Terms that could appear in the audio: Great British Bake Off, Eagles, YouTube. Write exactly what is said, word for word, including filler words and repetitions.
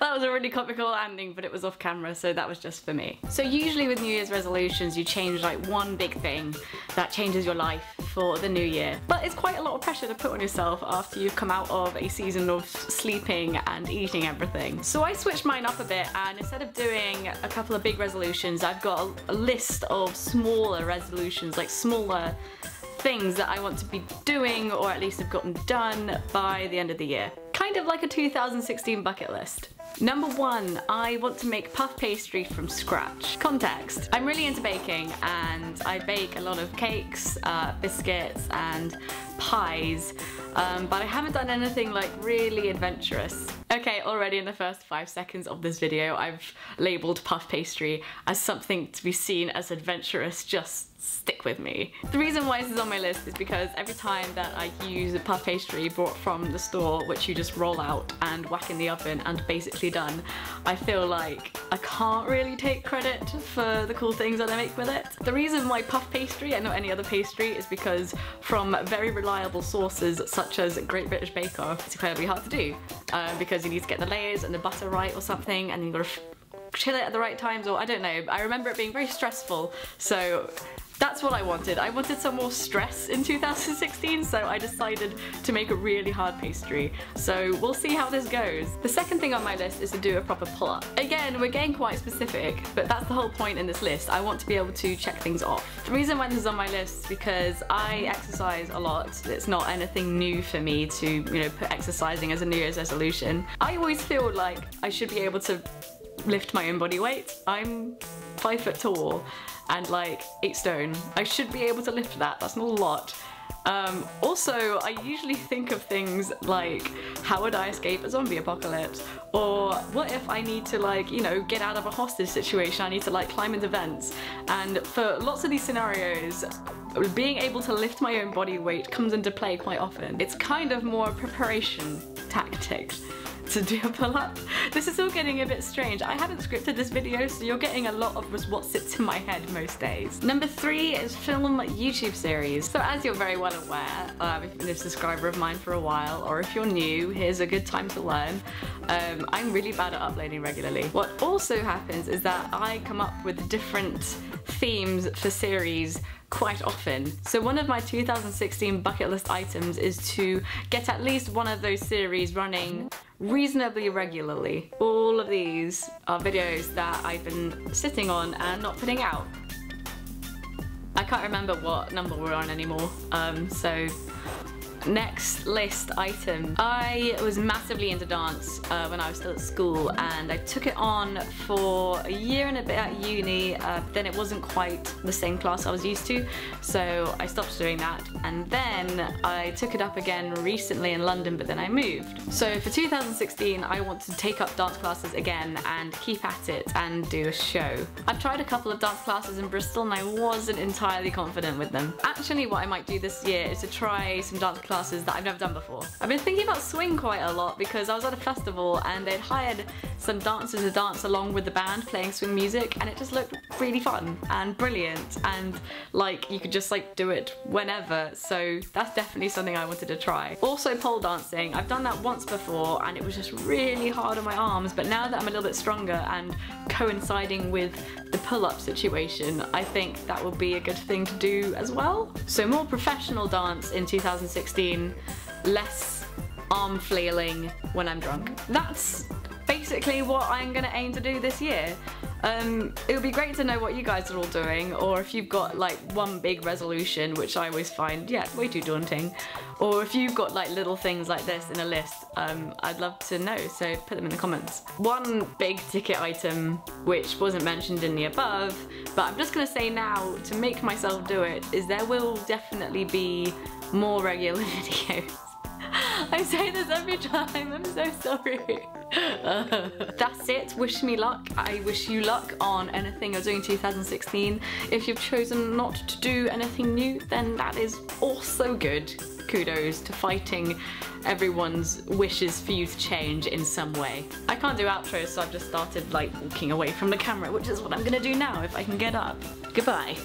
That was a really comical ending, but it was off camera, so that was just for me. So usually with New Year's resolutions, you change like one big thing that changes your life for the new year. But it's quite a lot of pressure to put on yourself after you've come out of a season of sleeping and eating everything. So I switched mine up a bit, and instead of doing a couple of big resolutions, I've got a, a list of smaller resolutions, like smaller things that I want to be doing, or at least have gotten done by the end of the year. Kind of like a two thousand sixteen bucket list. Number one, I want to make puff pastry from scratch. Context. I'm really into baking, and I bake a lot of cakes, uh, biscuits and pies, um, but I haven't done anything like really adventurous. Okay, already in the first five seconds of this video, I've labelled puff pastry as something to be seen as adventurous. Just stick with me. The reason why this is on my list is because every time that I use a puff pastry bought from the store, which you just roll out and whack in the oven and basically done, I feel like I can't really take credit for the cool things that I make with it. The reason why puff pastry and not any other pastry is because from very reliable sources such as Great British Bake Off, it's incredibly hard to do uh, because you need to get the layers and the butter right or something, and you've got to chill it at the right times, or I don't know. I remember it being very stressful, so that's what I wanted. I wanted some more stress in two thousand sixteen, so I decided to make a really hard pastry. So we'll see how this goes. The second thing on my list is to do a proper pull-up. Again, we're getting quite specific, but that's the whole point in this list. I want to be able to check things off. The reason why this is on my list is because I exercise a lot. It's not anything new for me to, you know, put exercising as a New Year's resolution. I always feel like I should be able to lift my own body weight. I'm five foot tall and like eight stone. I should be able to lift that. That's not a lot. Um, also, I usually think of things like, how would I escape a zombie apocalypse? Or what if I need to, like, you know, get out of a hostage situation? I need to like climb into vents. And for lots of these scenarios, being able to lift my own body weight comes into play quite often. It's kind of more preparation tactic to do a pull-up. This is all getting a bit strange. I haven't scripted this video, so you're getting a lot of what sits in my head most days. Number three is film YouTube series. So as you're very well aware, um, if you've been a subscriber of mine for a while, or if you're new, here's a good time to learn. Um, I'm really bad at uploading regularly. What also happens is that I come up with different themes for series quite often. So one of my two thousand sixteen bucket list items is to get at least one of those series running reasonably regularly. All of these are videos that I've been sitting on and not putting out. I can't remember what number we're on anymore, um, so next list item. I was massively into dance uh, when I was still at school, and I took it on for a year and a bit at uni, uh, then it wasn't quite the same class I was used to, so I stopped doing that, and then I took it up again recently in London, but then I moved. So for two thousand sixteen, I want to take up dance classes again and keep at it and do a show. I've tried a couple of dance classes in Bristol and I wasn't entirely confident with them. Actually, what I might do this year is to try some dance classes that I've never done before. I've been thinking about swing quite a lot because I was at a festival and they'd hired some dancers to dance along with the band playing swing music, and it just looked really fun and brilliant, and like you could just like do it whenever, so that's definitely something I wanted to try. Also pole dancing. I've done that once before and it was just really hard on my arms, but now that I'm a little bit stronger and coinciding with the pull-up situation, I think that would be a good thing to do as well. So more professional dance in two thousand sixteen, less arm flailing when I'm drunk. That's basically what I'm gonna aim to do this year. Um, it would be great to know what you guys are all doing, or if you've got like one big resolution, which I always find, yeah, way too daunting, or if you've got like little things like this in a list, um, I'd love to know, so put them in the comments. One big ticket item, which wasn't mentioned in the above, but I'm just gonna say now, to make myself do it, is there will definitely be more regular videos. I say this every time, I'm so sorry. Uh, that's it. Wish me luck. I wish you luck on anything you're doing in two thousand sixteen. If you've chosen not to do anything new, then that is also good. Kudos to fighting everyone's wishes for you to change in some way. I can't do outros, so I've just started like walking away from the camera, which is what I'm gonna do now if I can get up. Goodbye.